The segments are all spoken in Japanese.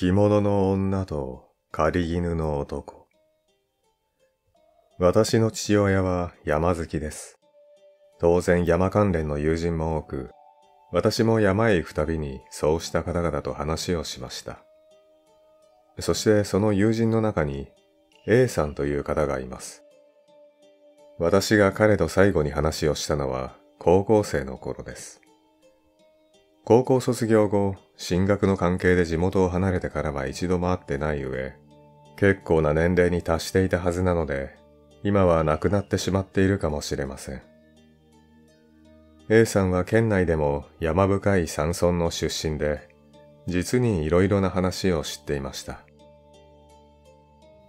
着物の女と狩り犬の男。私の父親は山好きです。当然山関連の友人も多く、私も山へ行くたびにそうした方々と話をしました。そしてその友人の中に A さんという方がいます。私が彼と最後に話をしたのは高校生の頃です。高校卒業後、進学の関係で地元を離れてからは一度も会ってない上、結構な年齢に達していたはずなので、今は亡くなってしまっているかもしれません。A さんは県内でも山深い山村の出身で、実にいろいろな話を知っていました。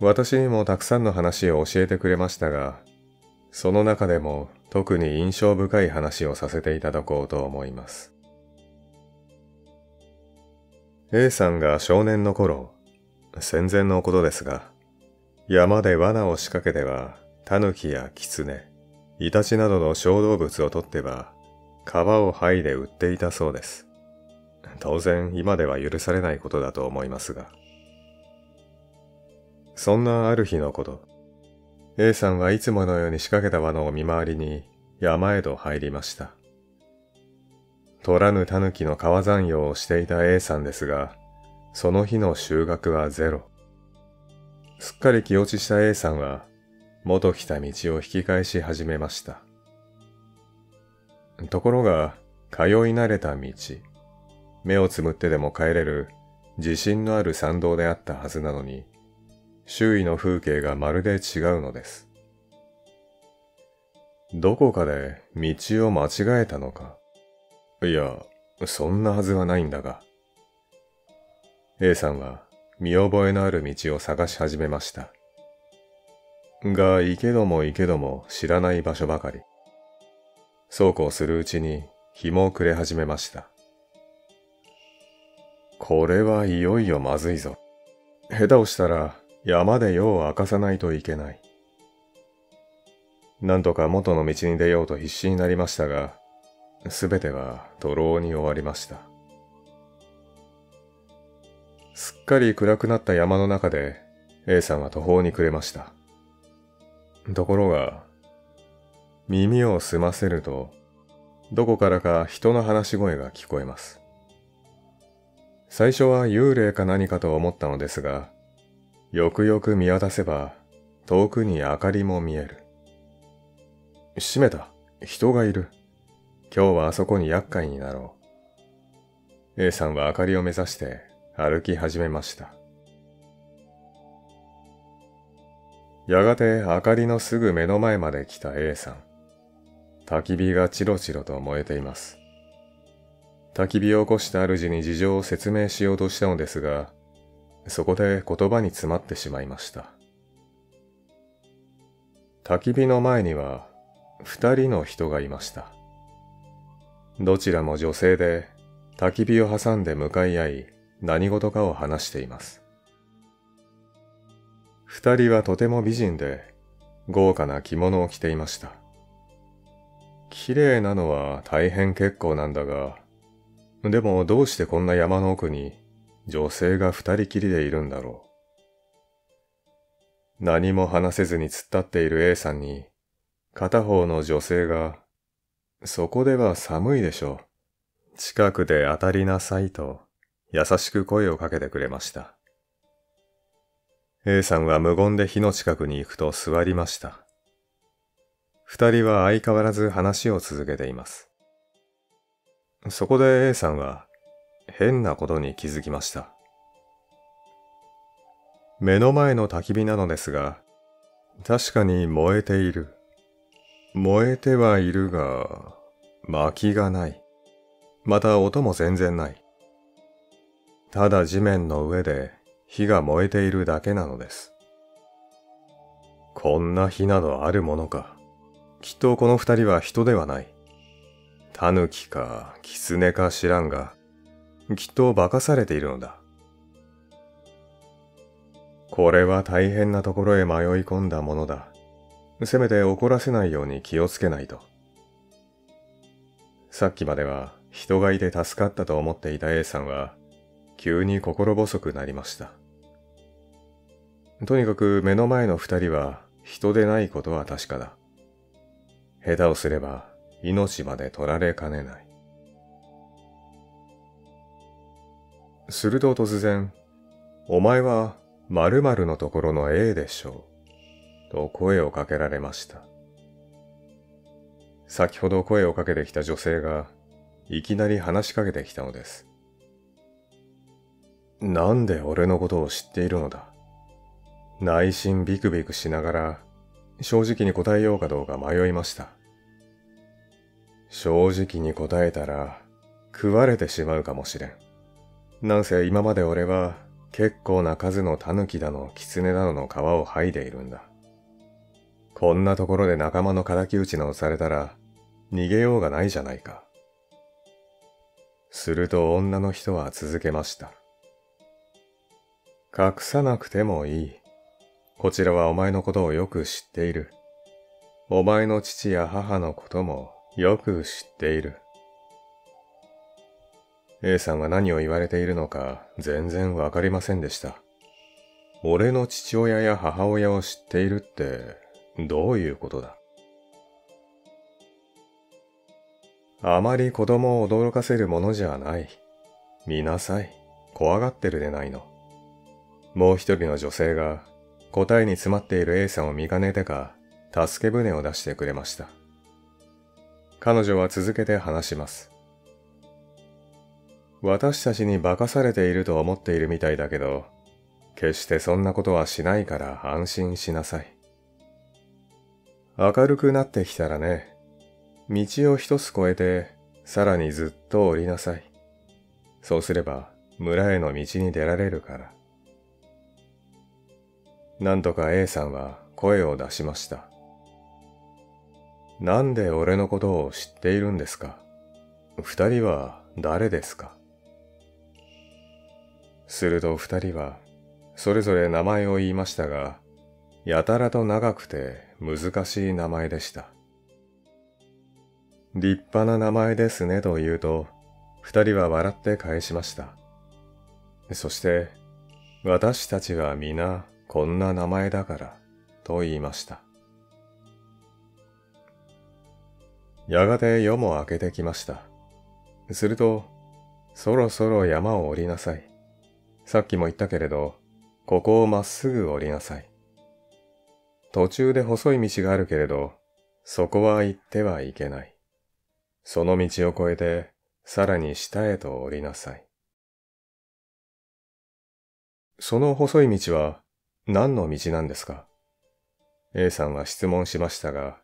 私にもたくさんの話を教えてくれましたが、その中でも特に印象深い話をさせていただこうと思います。A さんが少年の頃、戦前のことですが、山で罠を仕掛けては、タヌキやキツネ、イタチなどの小動物を取っては、皮を剥いで売っていたそうです。当然今では許されないことだと思いますが。そんなある日のこと、A さんはいつものように仕掛けた罠を見回りに山へと入りました。取らぬタヌキの皮算用をしていた A さんですが、その日の収穫はゼロ。すっかり気落ちした A さんは、元来た道を引き返し始めました。ところが、通い慣れた道、目をつむってでも帰れる自信のある山道であったはずなのに、周囲の風景がまるで違うのです。どこかで道を間違えたのか。いや、そんなはずはないんだが。A さんは見覚えのある道を探し始めました。が、行けども行けども知らない場所ばかり。そうこうするうちに日も暮れ始めました。これはいよいよまずいぞ。下手をしたら山で夜を明かさないといけない。なんとか元の道に出ようと必死になりましたが、すべては徒労に終わりました。すっかり暗くなった山の中で A さんは途方に暮れました。ところが、耳を澄ませると、どこからか人の話し声が聞こえます。最初は幽霊か何かと思ったのですが、よくよく見渡せば、遠くに明かりも見える。閉めた、人がいる。今日はあそこに厄介になろう。A さんは明かりを目指して、歩き始めました。やがて明かりのすぐ目の前まで来た A さん。焚き火がチロチロと燃えています。焚き火を起こした主に事情を説明しようとしたのですが、そこで言葉に詰まってしまいました。焚き火の前には二人の人がいました。どちらも女性で、焚き火を挟んで向かい合い、何事かを話しています。二人はとても美人で、豪華な着物を着ていました。綺麗なのは大変結構なんだが、でもどうしてこんな山の奥に女性が二人きりでいるんだろう。何も話せずに突っ立っている A さんに、片方の女性が、そこでは寒いでしょう。近くで当たりなさいと、優しく声をかけてくれました。A さんは無言で火の近くに行くと座りました。二人は相変わらず話を続けています。そこで A さんは変なことに気づきました。目の前の焚き火なのですが、確かに燃えている。燃えてはいるが、薪がない。また音も全然ない。ただ地面の上で火が燃えているだけなのです。こんな火などあるものか。きっとこの二人は人ではない。タヌキかキツネか知らんが、きっと化かされているのだ。これは大変なところへ迷い込んだものだ。せめて怒らせないように気をつけないと。さっきまでは人がいて助かったと思っていた A さんは、急に心細くなりました。とにかく目の前の二人は人でないことは確かだ。下手をすれば命まで取られかねない。すると突然、お前は〇〇のところの A でしょう、と声をかけられました。先ほど声をかけてきた女性が、いきなり話しかけてきたのです。なんで俺のことを知っているのだ。内心ビクビクしながら、正直に答えようかどうか迷いました。正直に答えたら、食われてしまうかもしれん。なんせ今まで俺は、結構な数のタヌキだの、キツネだのの皮を剥いでいるんだ。こんなところで仲間の敵討ちなどされたら、逃げようがないじゃないか。すると女の人は続けました。隠さなくてもいい。こちらはお前のことをよく知っている。お前の父や母のこともよく知っている。A さんは何を言われているのか全然わかりませんでした。俺の父親や母親を知っているってどういうことだ。あまり子供を驚かせるものじゃない。見なさい。怖がってるでないの。もう一人の女性が答えに詰まっている A さんを見かねてか、助け舟を出してくれました。彼女は続けて話します。私たちに化かされていると思っているみたいだけど、決してそんなことはしないから安心しなさい。明るくなってきたらね、道を一つ越えて、さらにずっと降りなさい。そうすれば村への道に出られるから。なんとか A さんは声を出しました。なんで俺のことを知っているんですか？二人は誰ですか？すると二人はそれぞれ名前を言いましたが、やたらと長くて難しい名前でした。立派な名前ですねと言うと、二人は笑って返しました。そして、私たちは皆こんな名前だからと言いました。やがて夜も明けてきました。すると、そろそろ山を降りなさい。さっきも言ったけれど、ここをまっすぐ降りなさい。途中で細い道があるけれど、そこは行ってはいけない。その道を越えて、さらに下へと降りなさい。その細い道は何の道なんですか？ A さんは質問しましたが、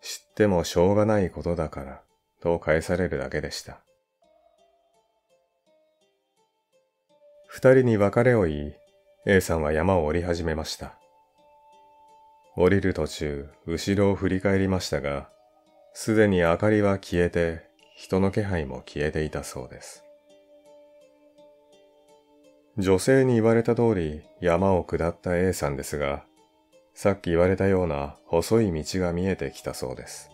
知ってもしょうがないことだから、と返されるだけでした。二人に別れを言い、A さんは山を降り始めました。降りる途中、後ろを振り返りましたが、すでに明かりは消えて、人の気配も消えていたそうです。女性に言われた通り山を下った A さんですが、さっき言われたような細い道が見えてきたそうです。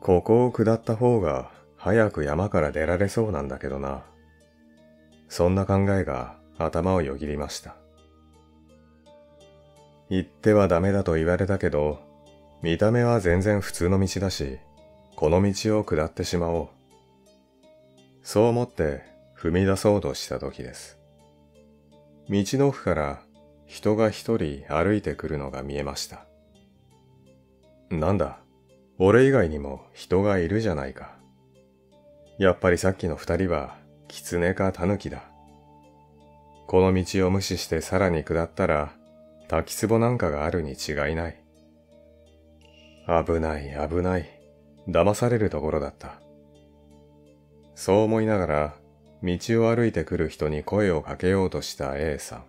ここを下った方が早く山から出られそうなんだけどな。そんな考えが頭をよぎりました。行ってはダメだと言われたけど、見た目は全然普通の道だし、この道を下ってしまおう。そう思って踏み出そうとした時です。道の奥から人が一人歩いてくるのが見えました。なんだ、俺以外にも人がいるじゃないか。やっぱりさっきの二人はキツネかタヌキだ。この道を無視してさらに下ったら、滝壺なんかがあるに違いない。危ない危ない。騙されるところだった。そう思いながら、道を歩いてくる人に声をかけようとした A さ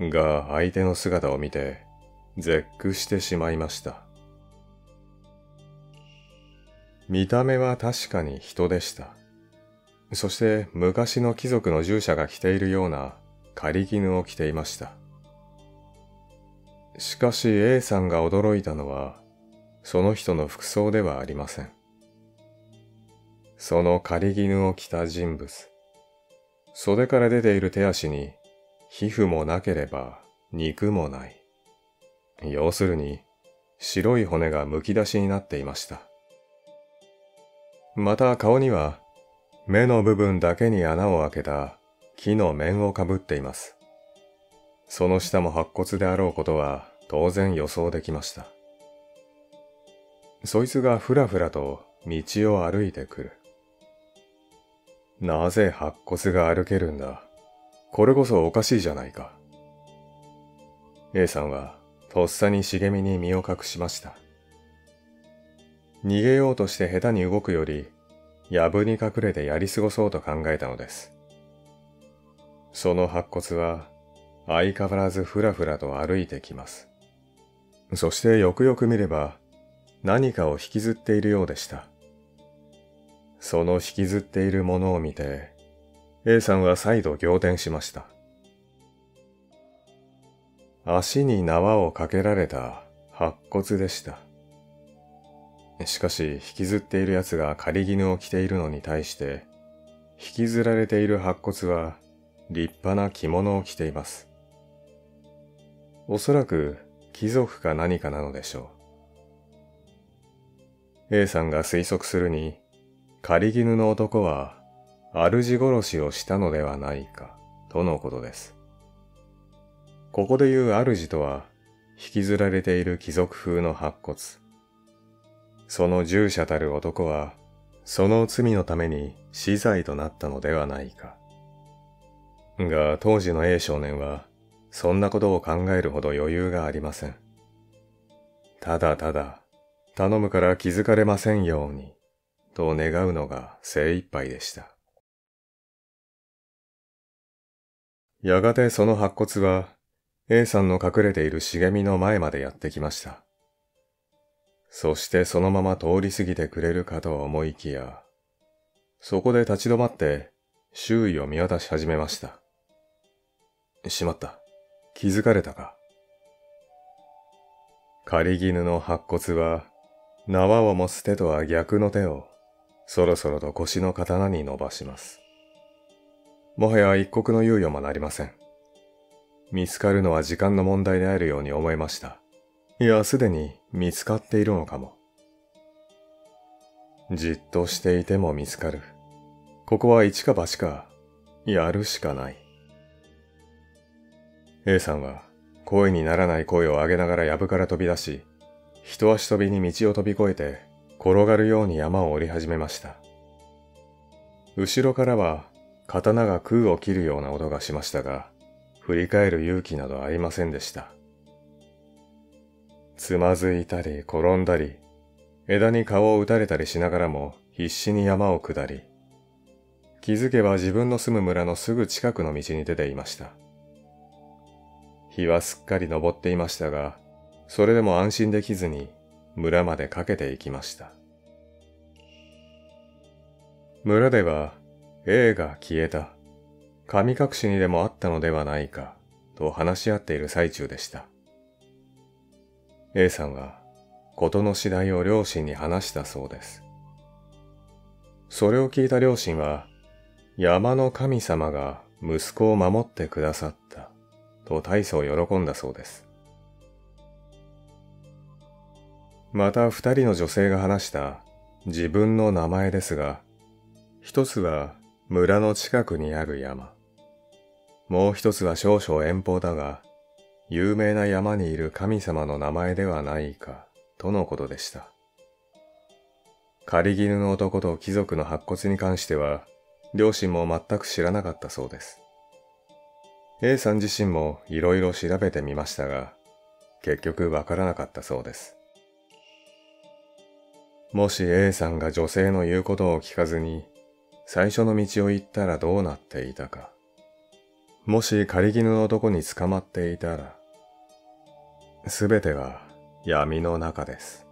ん。が相手の姿を見て、絶句してしまいました。見た目は確かに人でした。そして昔の貴族の従者が着ているような狩り絹を着ていました。しかし A さんが驚いたのは、その人の服装ではありません。その狩り衣を着た人物。袖から出ている手足に、皮膚もなければ肉もない。要するに、白い骨がむき出しになっていました。また顔には、目の部分だけに穴を開けた木の面をかぶっています。その下も白骨であろうことは当然予想できました。そいつがふらふらと道を歩いてくる。なぜ白骨が歩けるんだ。これこそおかしいじゃないか。A さんはとっさに茂みに身を隠しました。逃げようとして下手に動くより、藪に隠れてやり過ごそうと考えたのです。その白骨は相変わらずふらふらと歩いてきます。そしてよくよく見れば何かを引きずっているようでした。その引きずっているものを見て、A さんは再度仰天しました。足に縄をかけられた白骨でした。しかし引きずっている奴が狩り衣を着ているのに対して、引きずられている白骨は立派な着物を着ています。おそらく貴族か何かなのでしょう。A さんが推測するに、狩り衣の男は主殺しをしたのではないか、とのことです。ここで言う主とは、引きずられている貴族風の白骨。その従者たる男は、その罪のために死罪となったのではないか。が、当時の A 少年は、そんなことを考えるほど余裕がありません。ただただ、頼むから気づかれませんように、と願うのが精一杯でした。やがてその白骨は A さんの隠れている茂みの前までやってきました。そしてそのまま通り過ぎてくれるかと思いきや、そこで立ち止まって周囲を見渡し始めました。しまった。気づかれたか。狩り絹の白骨は縄を持つ手とは逆の手をそろそろと腰の刀に伸ばします。もはや一刻の猶予もなりません。見つかるのは時間の問題であるように思いました。いや、すでに見つかっているのかも。じっとしていても見つかる。ここは一か八か、やるしかない。A さんは声にならない声を上げながら藪から飛び出し、一足飛びに道を飛び越えて転がるように山を降り始めました。後ろからは、刀が空を切るような音がしましたが、振り返る勇気などありませんでした。つまずいたり転んだり、枝に顔を打たれたりしながらも必死に山を下り、気づけば自分の住む村のすぐ近くの道に出ていました。日はすっかり昇っていましたが、それでも安心できずに村まで駆けていきました。村では、A が消えた。神隠しにでもあったのではないか、と話し合っている最中でした。A さんは、事の次第を両親に話したそうです。それを聞いた両親は、山の神様が息子を守ってくださった、と大層喜んだそうです。また二人の女性が話した自分の名前ですが、一つは、村の近くにある山。もう一つは少々遠方だが、有名な山にいる神様の名前ではないか、とのことでした。狩り衣の男と貴族の白骨に関しては、両親も全く知らなかったそうです。A さん自身もいろいろ調べてみましたが、結局わからなかったそうです。もし A さんが女性の言うことを聞かずに、最初の道を行ったらどうなっていたか。もし狩り衣の男に捕まっていたら、すべては闇の中です。